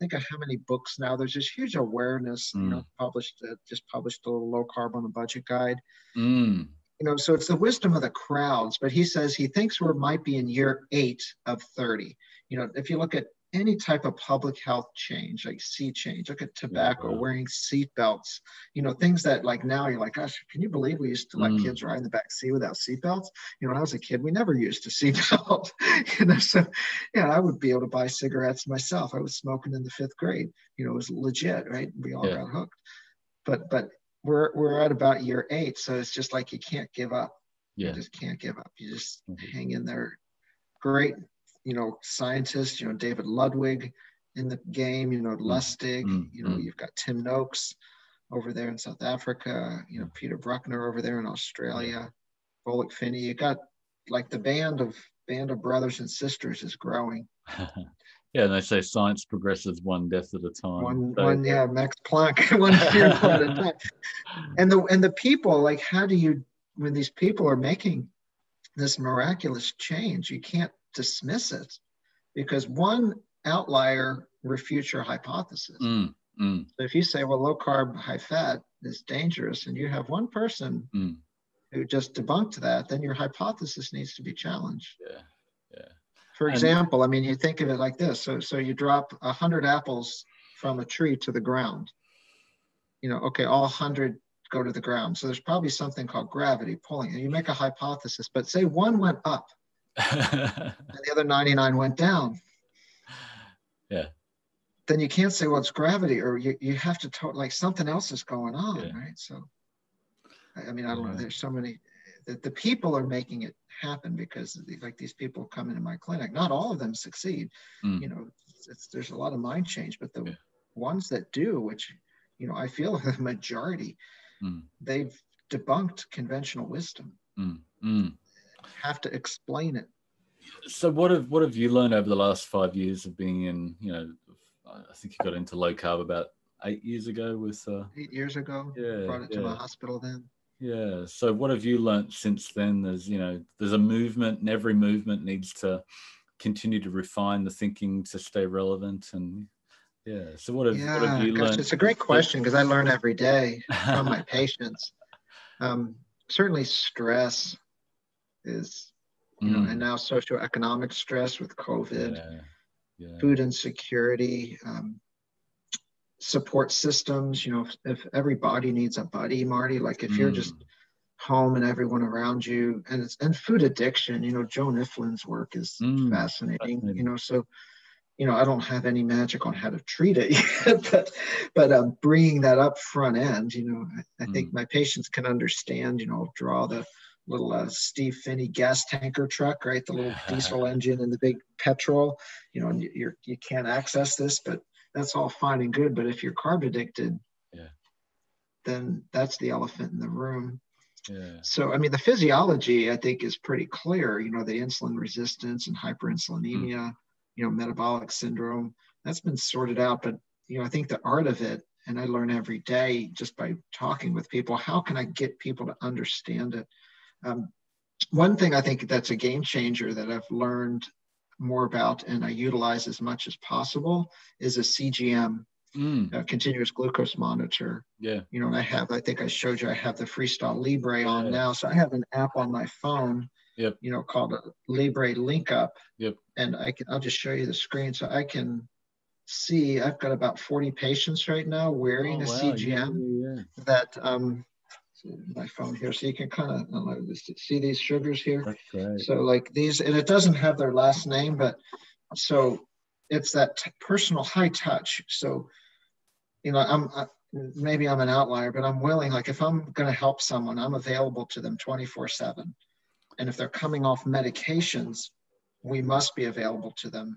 think of how many books now. There's this huge awareness, you know, just published a little low carb on a budget guide. You know, so it's the wisdom of the crowds. But he says he thinks we might be in year 8 of 30. You know, if you look at any type of public health change, like sea change, look at tobacco, wearing seatbelts, you know, things that like now you're like, gosh, can you believe we used to let kids ride in the back seat without seatbelts? You know, when I was a kid, we never used a seatbelt, you know, so, yeah, I would be able to buy cigarettes myself. I was smoking in the 5th grade, you know, it was legit, right? We all got hooked, but we're at about year 8. So it's just like, you can't give up. Yeah. You just can't give up. You just hang in there. Great. You know, scientists, you know, David Ludwig in the game, you know, Lustig, you know, you've got Tim Noakes over there in South Africa, you know, Peter Bruckner over there in Australia, Volek, Phinney. You got like the band of brothers and sisters is growing. And they say science progresses one death at a time. Max Planck, one fear at a time. And the people, like, how do you, when these people are making this miraculous change, you can't dismiss it because one outlier refutes your hypothesis. So if you say, well, low carb, high fat is dangerous, and you have one person who just debunked that, then your hypothesis needs to be challenged. For example, I mean, you think of it like this. So you drop 100 apples from a tree to the ground. You know, okay, all 100 go to the ground. So there's probably something called gravity pulling. And you make a hypothesis, but say one went up, and the other 99 went down. Yeah. Then you can't say, well, it's gravity, or you have to like something else is going on, right? So, I mean, I don't know. There's so many that the people are making it happen because, like, these people come into my clinic. Not all of them succeed. You know, there's a lot of mind change, but the ones that do, which, you know, I feel the majority, they've debunked conventional wisdom. Have to explain it. So what have you learned over the last 5 years of being in, you know, I think you got into low carb about 8 years ago with 8 years ago. Brought it to my hospital then. So what have you learned since then? There's, you know, there's a movement, and every movement needs to continue to refine the thinking to stay relevant. And so what have you learned? It's a great question because I learn every day from my patients. Certainly stress is, you know, and now socioeconomic stress with COVID, food insecurity, support systems. You know, if every body needs a buddy, Marty, like if you're just home and everyone around you, and food addiction, you know, Joan Iflin's work is fascinating, you know, so you know, I don't have any magic on how to treat it yet, but bringing that up front end, you know, I think my patients can understand, you know, I'll draw the little Steve Finney gas tanker truck, right? The little diesel engine and the big petrol, you know, and you can't access this, but that's all fine and good. But if you're carb addicted, then that's the elephant in the room. Yeah. So, I mean, the physiology, I think, is pretty clear, you know, the insulin resistance and hyperinsulinemia, you know, metabolic syndrome, that's been sorted out. But, you know, I think the art of it, and I learn every day just by talking with people, how can I get people to understand it? One thing I think that's a game changer that I've learned more about and I utilize as much as possible is a CGM. Continuous glucose monitor. Yeah. You know, and I think I showed you, I have the Freestyle Libre on now. So I have an app on my phone, you know, called a Libre Link Up. And I'll just show you the screen. So I can see, I've got about 40 patients right now wearing a CGM that, my phone here. So you can kind of see these sugars here. So like these, and it doesn't have their last name, but so it's that personal high touch. So, you know, maybe I'm an outlier, but I'm willing, like if I'm going to help someone, I'm available to them 24/7. And if they're coming off medications, we must be available to them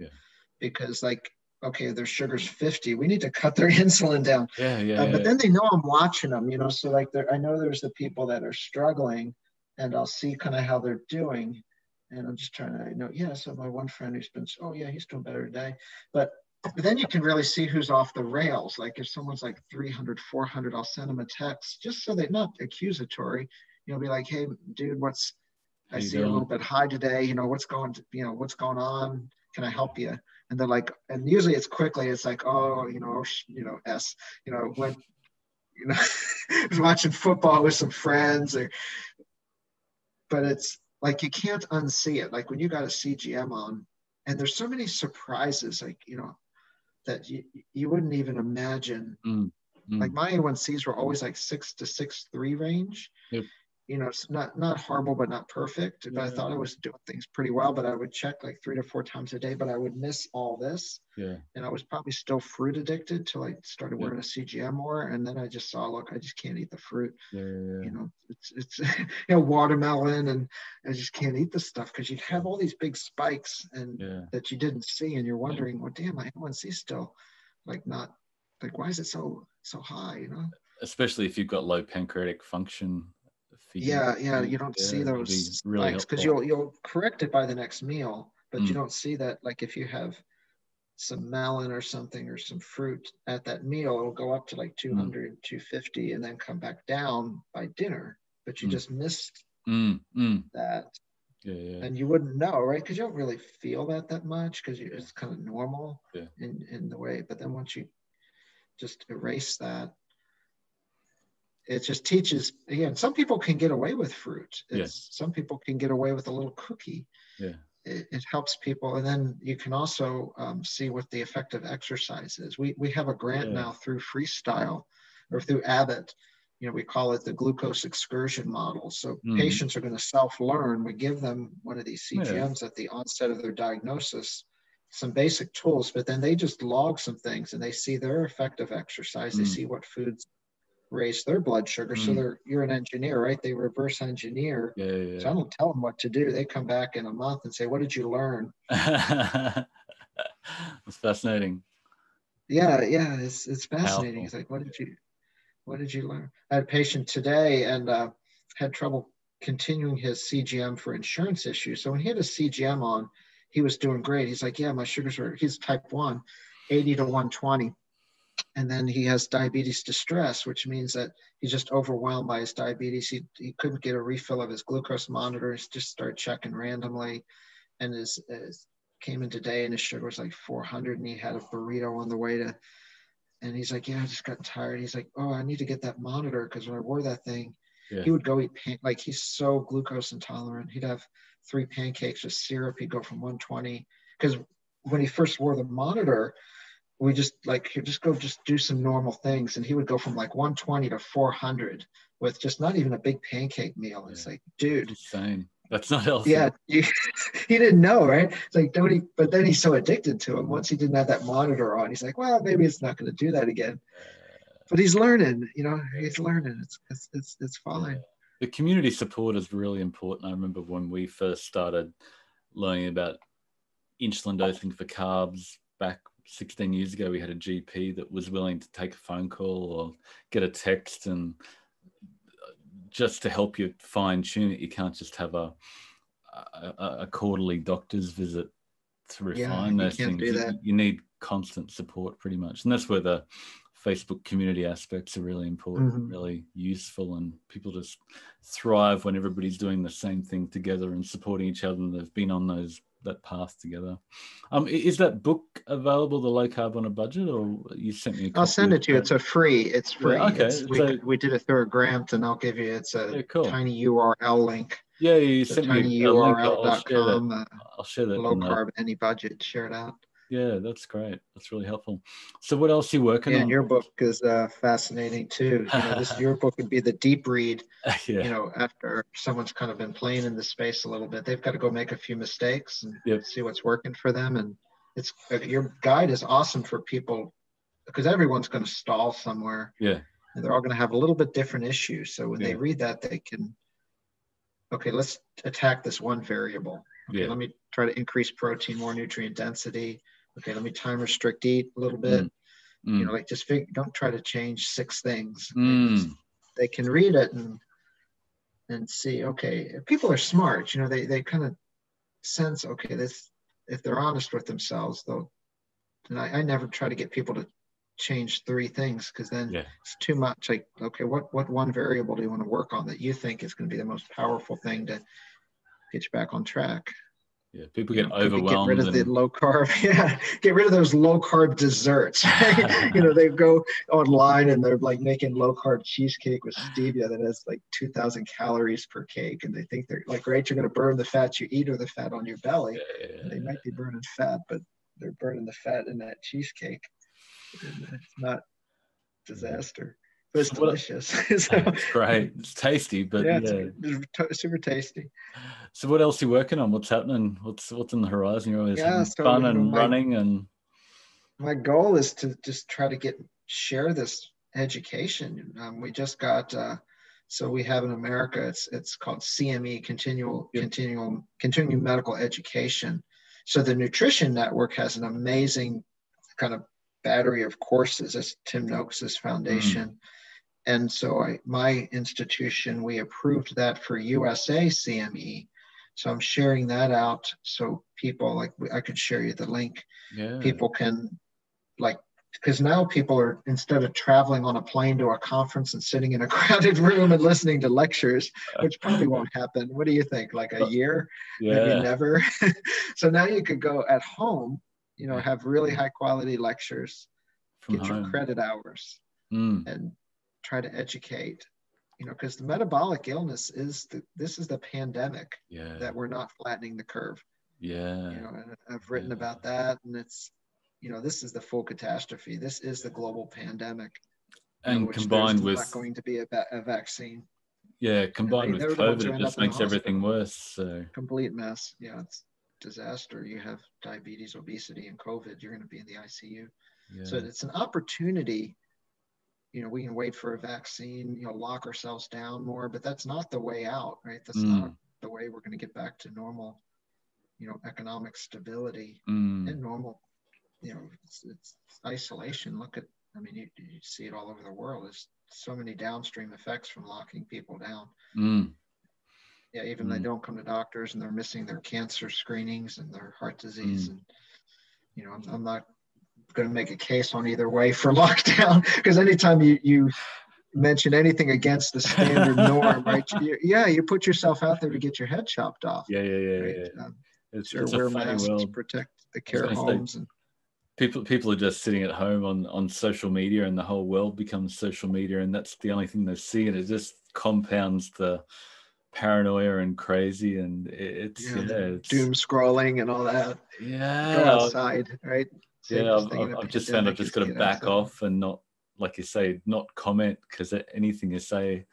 because like, okay, their sugar's 50, we need to cut their insulin down. But then they know I'm watching them, you know, so like I know there's the people that are struggling and I'll see kind of how they're doing. And I'm just trying to, you know, so my one friend who's been, he's doing better today. But then you can really see who's off the rails. Like if someone's like 300, 400, I'll send them a text just so they're not accusatory. You know, be like, hey, dude, I see a little bit high today. You know, what's going on? Can I help you? And they're like, and usually it's quickly, it's like, I was watching football with some friends but it's, like you can't unsee it. Like when you got a CGM on, and there's so many surprises, like, you know, that you wouldn't even imagine. Like my A1Cs were always like 6 to 6.3 range. You know, it's not horrible, but not perfect. But I thought I was doing things pretty well, but I would check like 3 to 4 times a day, but I would miss all this. And I was probably still fruit addicted till I started wearing a CGM more. And then I just saw, look, I just can't eat the fruit. You know, it's you know, watermelon, and I just can't eat the stuff because you'd have all these big spikes and that you didn't see. And you're wondering, well, damn, my A1C still why is it so high, you know? Especially if you've got low pancreatic function. You don't see those spikes because you'll correct it by the next meal, but you don't see that. Like if you have some melon or something or some fruit at that meal, it'll go up to like 200, 250, and then come back down by dinner. But you just missed that, and you wouldn't know, right? Because you don't really feel that much because it's kind of normal in the way. But then once you just erase that. It just teaches, again, some people can get away with fruit. Some people can get away with a little cookie. It helps people. And then you can also see what the effect of exercise is. We have a grant now through Freestyle or through Abbott. You know, we call it the glucose excursion model. So patients are going to self-learn. We give them one of these CGMs at the onset of their diagnosis, some basic tools, but then they just log some things and they see their effect of exercise. They see what foods raise their blood sugar. So you're an engineer, right? They reverse engineer. So I don't tell them what to do. They come back in a month and say, what did you learn? That's fascinating. It's fascinating. Powerful. It's like, what did you learn? I had a patient today and had trouble continuing his CGM for insurance issues. So when he had a CGM on, he was doing great. He's like, my sugars are, he's type 1, 80 to 120. And then he has diabetes distress, which means that he's just overwhelmed by his diabetes. He couldn't get a refill of his glucose monitor. He just started checking randomly. And his came in today and his sugar was like 400 and he had a burrito on the way to, and he's like, I just got tired. He's like, I need to get that monitor because when I wore that thing, he would go eat, like he's so glucose intolerant. He'd have 3 pancakes with syrup. He'd go from 120 because when he first wore the monitor, we just like, just do some normal things. And he would go from like 120 to 400 with just not even a big pancake meal. It's like, dude, That's not healthy. Yeah, he didn't know, right? It's like nobody. But then he's so addicted to him. Once he didn't have that monitor on, he's like, well, maybe it's not going to do that again. But he's learning, you know. He's learning. It's fine. The community support is really important. I remember when we first started learning about insulin dosing for carbs back 16 years ago, we had a GP that was willing to take a phone call or get a text, and just to help you fine tune it. You can't just have a quarterly doctor's visit to refine those things. You need constant support, pretty much, and that's where the Facebook community aspects are really important, really useful, and people just thrive when everybody's doing the same thing together and supporting each other, and they've been on that path together. Is that book available, The Low Carb on a Budget, or you sent me a copy? I'll send it to you. It's free. Yeah, okay. We did it through a grant, and I'll give you, it's a tiny URL link. Yeah, you sent me a link. I'll share that. Low Carb, Any Budget, share it out. Yeah, that's great. That's really helpful. So what else are you working on? And your book is fascinating too. You know, your book would be the deep read, you know, after someone's kind of been playing in the space a little bit. They've got to go make a few mistakes and see what's working for them. And it's your guide is awesome for people, because everyone's going to stall somewhere. Yeah. And they're all going to have a little bit different issues. So when they read that, they can, okay, let's attack this one variable. Okay, let me try to increase protein, more nutrient density. Okay, let me time restrict eat a little bit. You know, like just don't try to change six things. They can read it and see, okay, people are smart. You know, they kind of sense, okay, this, if they're honest with themselves, they'll, and I never try to get people to change three things, because then it's too much. Like, okay, what one variable do you want to work on that you think is going to be the most powerful thing to get you back on track? Yeah, people get overwhelmed. Get rid of the low carb. Yeah, get rid of those low carb desserts. Right? You know, they go online and they're like making low carb cheesecake with stevia that has like 2,000 calories per cake, and they think they're like, right, you're going to burn the fat you eat or the fat on your belly. Yeah. They might be burning fat, but they're burning the fat in that cheesecake. And it's not disaster. But it's delicious. So, it's great. It's tasty, but it's super tasty. So what else are you working on? What's happening? What's on the horizon? You're always having fun and running. And my goal is to just try to share this education. We just got so we have in America, it's called CME, continuing medical education. So the Nutrition Network has an amazing kind of battery of courses. That's Tim Noakes' foundation. And so my institution, we approved that for USA CME. So I'm sharing that out. So people, like, I could share you the link. Yeah. People can, like, because now people are, instead of traveling on a plane to a conference and sitting in a crowded room and listening to lectures, which probably won't happen. What do you think? Like a year? Maybe never. So now you could go at home, you know, have really high quality lectures, get your credit hours, and try to educate, you know, because the metabolic illness is the pandemic that we're not flattening the curve. Yeah. You know, and I've written about that, and it's, you know, this is the full catastrophe. This is the global pandemic. And combined with not going to be a vaccine. Yeah. Combined with COVID, it just makes everything worse. So complete mess. Yeah. It's disaster. You have diabetes, obesity, and COVID, you're going to be in the ICU. Yeah. So it's an opportunity. You know, we can wait for a vaccine, you know, lock ourselves down more, but that's not the way out, right? That's not the way we're going to get back to normal, you know, economic stability and normal, you know, it's isolation. Look at, I mean, you see it all over the world. There's so many downstream effects from locking people down. Yeah, even they don't come to doctors, and they're missing their cancer screenings and their heart disease. And, you know, I'm not going to make a case on either way for lockdown, because anytime you mention anything against the standard norm, right? You put yourself out there to get your head chopped off. Yeah. It's wear masks to protect the care homes. And people are just sitting at home on social media, and the whole world becomes social media, and that's the only thing they see, and it just compounds the paranoia and crazy, and it's doom scrolling and all that. Yeah, go outside, right? I've just found I've just got to back off and not like you say, not comment, because anything you say,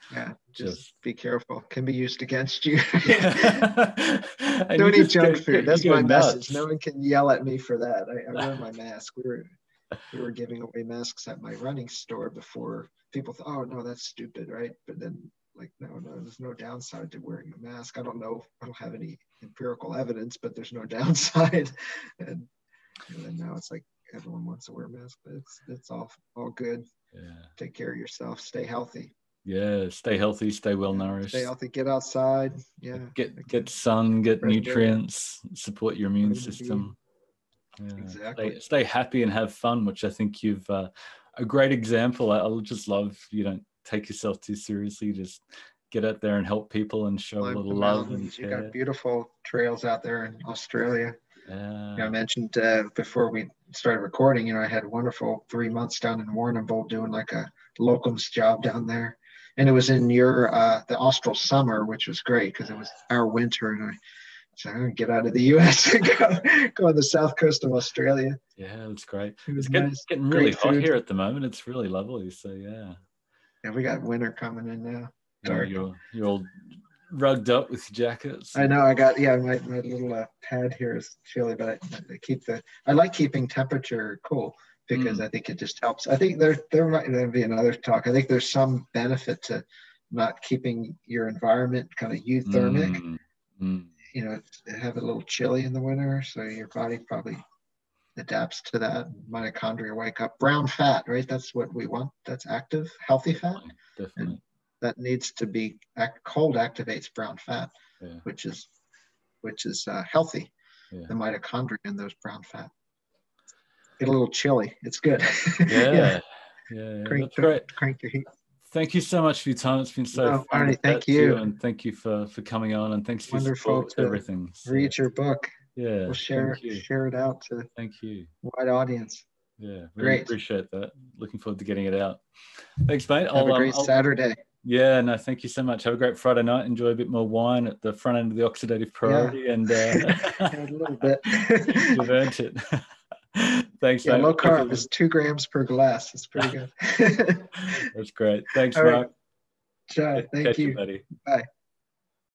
just be careful, can be used against you. Don't eat junk food. That's my message. No one can yell at me for that. I wear my mask. We were giving away masks at my running store before. People thought, oh no, that's stupid, right? But then, like, no, there's no downside to wearing a mask. I don't know. I don't have any empirical evidence, but there's no downside. And then now it's like, everyone wants to wear a mask, but it's all good. Yeah. Take care of yourself. Stay healthy. Yeah, stay healthy. Stay well nourished. Stay healthy. Get outside. Yeah. Get sun. Get nutrients. Support your immune system. Yeah. Exactly. Stay happy and have fun, which I think you've a great example. I'll just love, you don't take yourself too seriously. Just get out there and help people and show a little love. And you got beautiful trails out there in Australia. I mentioned before we started recording, I had a wonderful 3 months down in Warrnambool doing like a locums job down there, and it was in the Austral summer, which was great because it was our winter, and I said, I'm gonna get out of the U.S. and go on the south coast of Australia. Yeah, that's great. It's getting really hot here at the moment. It's really lovely. So yeah, we got winter coming in now. Dark. You're all rugged up with jackets. I know. I got my little pad here is chilly, but I like keeping temperature cool, because I think it just helps. I think there might be another talk. I think there's some benefit to not keeping your environment kind of euthermic. Have a little chilly in the winter, so your body probably adapts to that. Mitochondria wake up. Brown fat, right? That's what we want. That's active, healthy fat. Definitely. And that needs to be cold activates brown fat, which is healthy. Yeah. The mitochondria in those brown fat. Get a little chilly. It's good. Yeah. Crank your heat. Thank you so much for your time. It's been so fun. Marty, thank you. And thank you for coming on, and thanks for your support to everything. Read your book. Yeah. We'll share it out to a wide audience. Yeah, really appreciate that. Looking forward to getting it out. Thanks, mate. Have a great Saturday. Yeah, no, thank you so much. Have a great Friday night. Enjoy a bit more wine at the front end of the oxidative priority, and a little bit. You've earned it. Thanks, mate. Low carb is 2 grams per glass. It's pretty good. That's great. Thanks, Mark. Right. Ciao. Thank you, buddy. Bye.